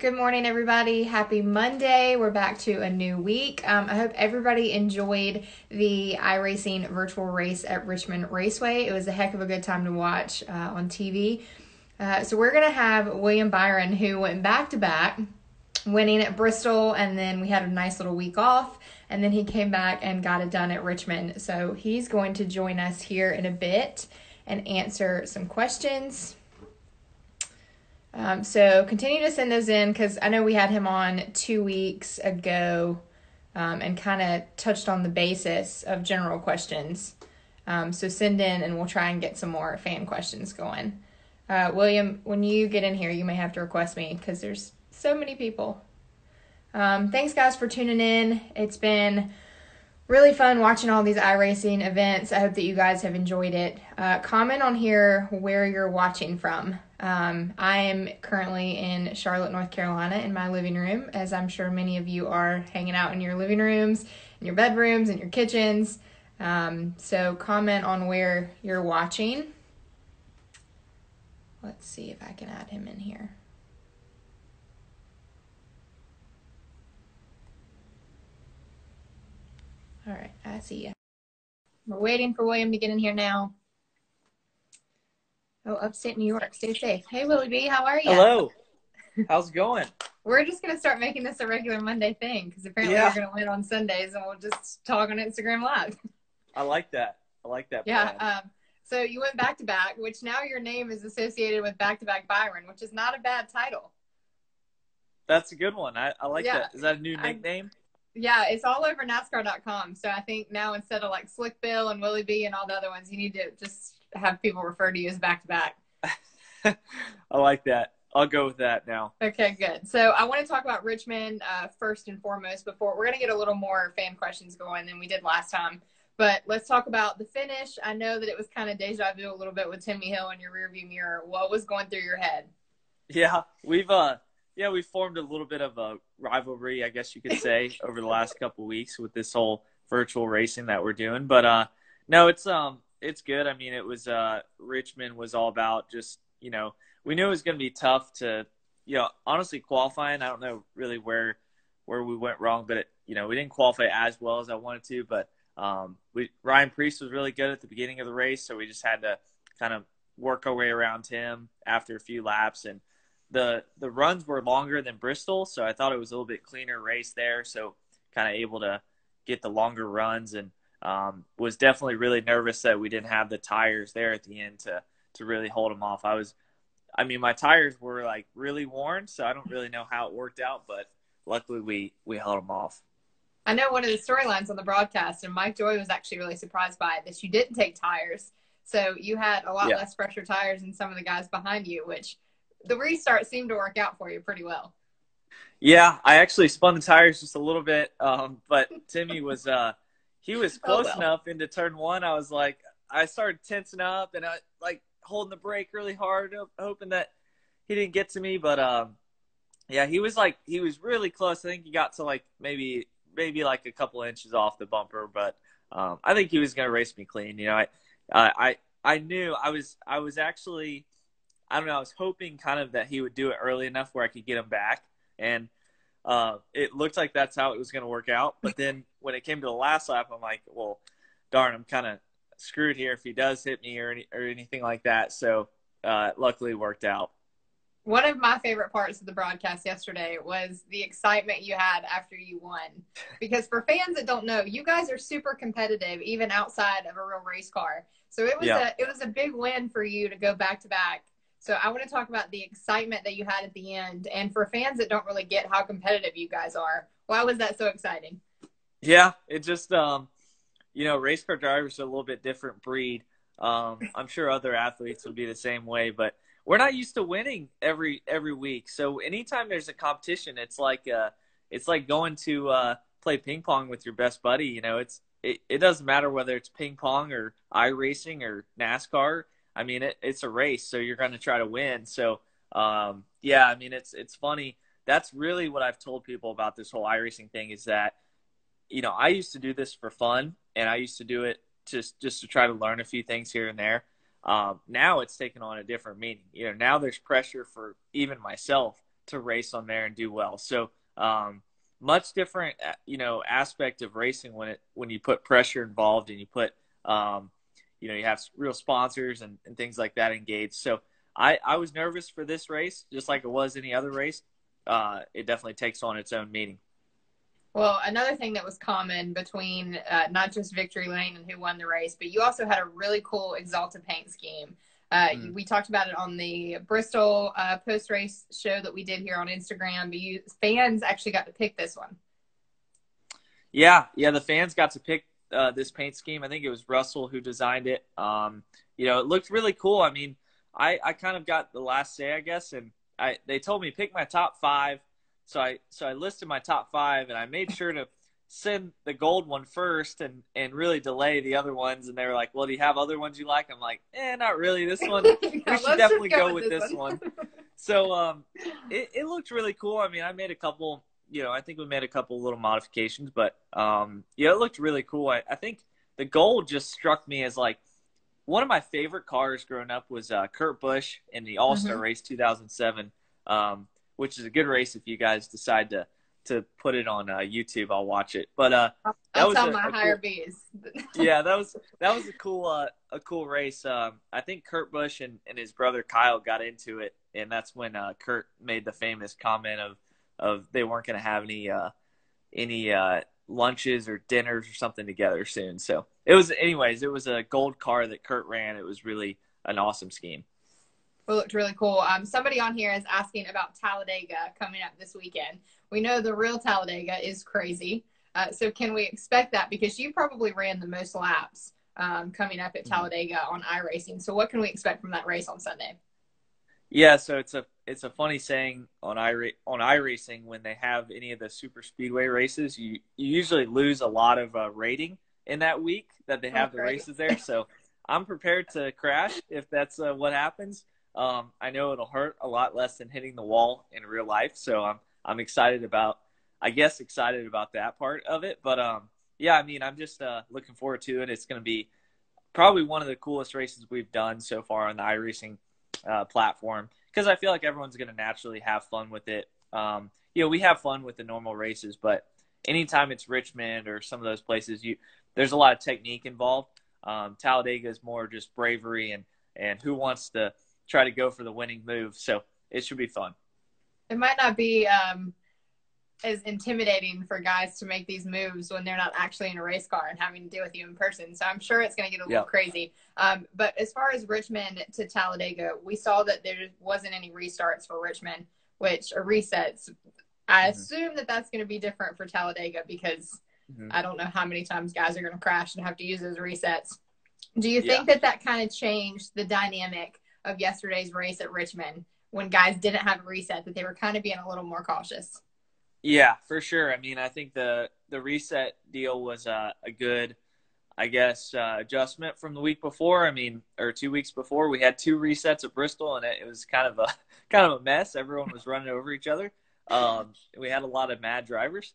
Good morning, everybody. Happy Monday. We're back to a new week. I hope everybody enjoyed the iRacing virtual race at Richmond Raceway. It was a heck of a good time to watch on TV. So we're going to have William Byron, who went back-to-back, winning at Bristol, and then we had a nice little week off, and then he came back and got it done at Richmond. So he's going to join us here in a bit and answer some questions. So continue to send those in, because I know we had him on 2 weeks ago and kind of touched on the basis of general questions. So send in and we'll try and get some more fan questions going. William, when you get in here, you may have to request me because there's so many people. Thanks, guys, for tuning in. It's been really fun watching all these iRacing events. I hope that you guys have enjoyed it. Comment on here where you're watching from. I am currently in Charlotte, North Carolina in my living room, as I'm sure many of you are hanging out in your living rooms, in your bedrooms, in your kitchens. So comment on where you're watching. Let's see if I can add him in here. All right, I see you. We're waiting for William to get in here now. Oh, upstate New York, stay safe. Hey, Willie B, how are you? Hello. How's it going? We're just going to start making this a regular Monday thing, because apparently we're going to win on Sundays, and we'll just talk on Instagram Live. I like that. I like that. Yeah. So you went back-to-back, which now your name is associated with Back-to-Back Byron, which is not a bad title. That's a good one. I like that. Is that a new nickname? Yeah, it's all over NASCAR.com. So I think now, instead of like Slick Bill and Willie B and all the other ones, you need to just have people refer to you as back-to-back. I like that. I'll go with that now. Okay, good. So I want to talk about Richmond first and foremost before we're going to get a little more fan questions going than we did last time. But let's talk about the finish. I know that it was kind of deja vu a little bit with Timmy Hill in your rearview mirror. What was going through your head? Yeah, we formed a little bit of a rivalry, I guess you could say, over the last couple of weeks with this whole virtual racing that we're doing. But no, it's good. I mean, it was Richmond was all about just, we knew it was going to be tough to, honestly, qualifying. I don't know really where we went wrong, but we didn't qualify as well as I wanted to. But Ryan Priest was really good at the beginning of the race, so we just had to kind of work our way around him after a few laps. And the runs were longer than Bristol, so I thought it was a little bit cleaner race there, so kind of able to get the longer runs, and was definitely really nervous that we didn't have the tires there at the end to really hold them off. My tires were like really worn, so I don't really know how it worked out, but luckily we held them off. I know one of the storylines on the broadcast, and Mike Joy was actually really surprised by it, that you didn't take tires, so you had a lot less pressure tires than some of the guys behind you, which – the restart seemed to work out for you pretty well. Yeah, I actually spun the tires just a little bit, but Timmy was he was close enough into turn one. I was like, I started tensing up and I like holding the brake really hard, hoping that he didn't get to me. But he was really close. I think he got to like maybe like a couple inches off the bumper, but I think he was gonna race me clean. I knew I was actually. I don't know, I was hoping kind of that he would do it early enough where I could get him back. And it looked like that's how it was going to work out. But then when it came to the last lap, I'm like, well, darn, I'm kind of screwed here if he does hit me or anything like that. So luckily it worked out. One of my favorite parts of the broadcast yesterday was the excitement you had after you won. Because for fans that don't know, you guys are super competitive, even outside of a real race car. So it was a big win for you to go back-to-back. So I want to talk about the excitement that you had at the end. And for fans that don't really get how competitive you guys are, why was that so exciting? Yeah, it just, race car drivers are a little bit different breed. I'm sure other athletes would be the same way, but we're not used to winning every week. So anytime there's a competition, it's like going to play ping pong with your best buddy. It doesn't matter whether it's ping pong or iRacing or NASCAR. I mean, it's a race, so you're going to try to win. So, it's funny. That's really what I've told people about this whole iRacing thing is that, I used to do this for fun, and I used to do it just to try to learn a few things here and there. Now it's taken on a different meaning. Now there's pressure for even myself to race on there and do well. So much different, you know, aspect of racing when you put pressure involved and you put, you know, you have real sponsors and things like that engaged. So I was nervous for this race, just like it was any other race. It definitely takes on its own meaning. Well, another thing that was common between not just Victory Lane and who won the race, but you also had a really cool Exalta paint scheme. We talked about it on the Bristol post-race show that we did here on Instagram, but fans actually got to pick this one. Yeah, the fans got to pick this paint scheme. I think it was Russell who designed it. You know, it looked really cool. I mean, I kind of got the last say, I guess, and they told me pick my top five. So I listed my top five, and I made sure to send the gold one first and really delay the other ones. And they were like, well, do you have other ones you like? I'm like, not really. This one, we should definitely go with this one. So it looked really cool. I mean, I made a couple, you know, I think we made a couple little modifications, but yeah, it looked really cool. I think the gold just struck me as like one of my favorite cars growing up was Kurt Busch in the All-Star race 2007. Which is a good race if you guys decide to put it on YouTube. I'll watch it. But that was on my higher B's. Yeah, that was a cool race. I think Kurt Busch and his brother Kyle got into it, and that's when Kurt made the famous comment of they weren't going to have any lunches or dinners or something together soon. So it was a gold car that Kurt ran. It was really an awesome scheme. It looked really cool. Somebody on here is asking about Talladega coming up this weekend. We know the real Talladega is crazy. So can we expect that? Because you probably ran the most laps coming up at Talladega on iRacing. So what can we expect from that race on Sunday? Yeah, so it's a funny saying on iRacing when they have any of the super speedway races, you usually lose a lot of rating in that week that they have the races there. So I'm prepared to crash if that's what happens. I know it'll hurt a lot less than hitting the wall in real life. So I'm excited about that part of it. But yeah, I mean, I'm just looking forward to it. It's going to be probably one of the coolest races we've done so far on the iRacing platform, because I feel like everyone's going to naturally have fun with it. You know, we have fun with the normal races, but anytime it's Richmond or some of those places, there's a lot of technique involved. Talladega is more just bravery and who wants to try to go for the winning move. So it should be fun. It might not be as intimidating for guys to make these moves when they're not actually in a race car and having to deal with you in person. So I'm sure it's going to get a little crazy. But as far as Richmond to Talladega, we saw that there wasn't any restarts for Richmond, which are resets. I assume that's going to be different for Talladega because I don't know how many times guys are going to crash and have to use those resets. Do you think that kind of changed the dynamic of yesterday's race at Richmond when guys didn't have a reset, that they were kind of being a little more cautious? Yeah, for sure. I mean, I think the reset deal was a good, I guess, adjustment from the week before. I mean, or 2 weeks before, we had two resets at Bristol, and it was kind of a mess. Everyone was running over each other. We had a lot of mad drivers.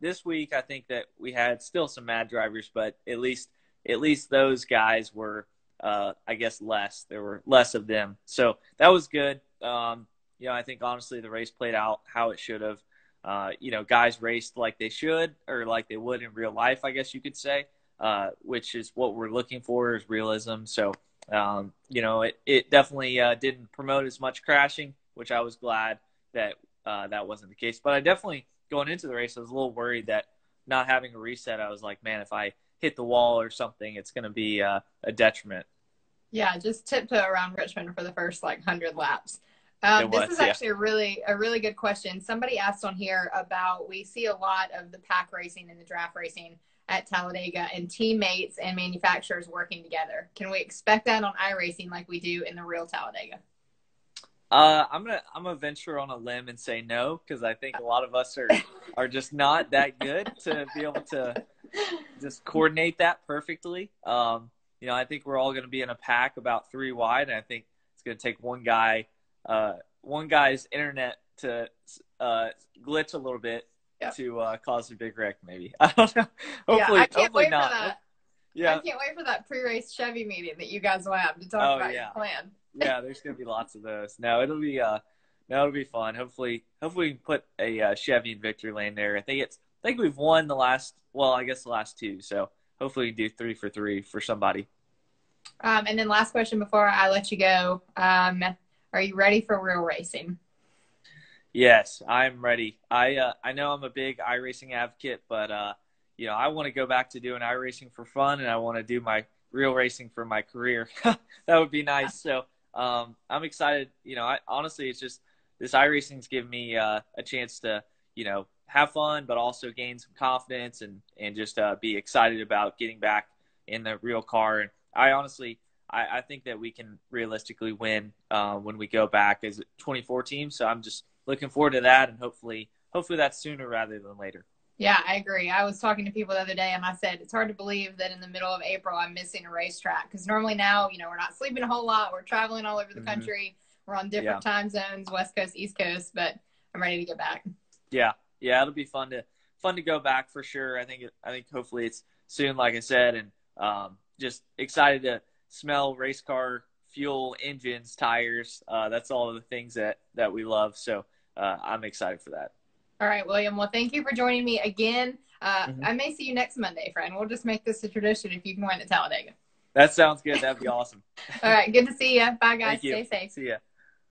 This week, I think that we had still some mad drivers, but at least those guys were, I guess, less. There were less of them. So that was good. You know, I think, honestly, the race played out how it should have. You know, guys raced like they should or like they would in real life, I guess you could say, which is what we're looking for is realism. So, you know, it definitely didn't promote as much crashing, which I was glad that that wasn't the case. But I definitely, going into the race, I was a little worried that not having a reset, I was like, man, if I hit the wall or something, it's going to be a detriment. Yeah, just tiptoe around Richmond for the first 100 laps. This is actually a really good question. Somebody asked on here about, we see a lot of the pack racing and the draft racing at Talladega and teammates and manufacturers working together. Can we expect that on iRacing like we do in the real Talladega? I'm gonna venture on a limb and say no, because I think a lot of us are just not that good to be able to just coordinate that perfectly. You know, I think we're all going to be in a pack about three wide, and I think it's going to take one guy's internet to glitch a little bit to cause a big wreck. Maybe, I don't know. Hopefully, hopefully not. I can't wait for that pre-race Chevy meeting that you guys will have to talk about your plan. Yeah, there's going to be lots of those. No, it'll be No, it'll be fun. Hopefully we can put a Chevy in victory lane there. I think we've won the last, well, I guess the last two. So hopefully we can do 3 for 3 for somebody. And then last question before I let you go. Are you ready for real racing? Yes, I'm ready. I know I'm a big iRacing advocate, but you know, I want to go back to doing iRacing for fun, and I want to do my real racing for my career. That would be nice. So I'm excited. You know, honestly, it's just this iRacing's given me a chance to, you know, have fun, but also gain some confidence and just be excited about getting back in the real car. And I honestly, I think that we can realistically win when we go back as a 24 team. So I'm just looking forward to that, and hopefully that's sooner rather than later. Yeah, I agree. I was talking to people the other day, and I said, it's hard to believe that in the middle of April, I'm missing a racetrack. Because normally now, you know, we're not sleeping a whole lot. We're traveling all over the country. We're on different time zones, West Coast, East Coast, but I'm ready to get back. Yeah. Yeah. It'll be fun to go back for sure. I think hopefully it's soon, like I said, and just excited to smell race car fuel, engines, tires. That's all the things that we love. So I'm excited for that. All right, William. Well, thank you for joining me again. I may see you next Monday, friend. We'll just make this a tradition if you can win at Talladega. That sounds good. That'd be awesome. All right. Good to see you. Bye, guys. Stay safe. See ya.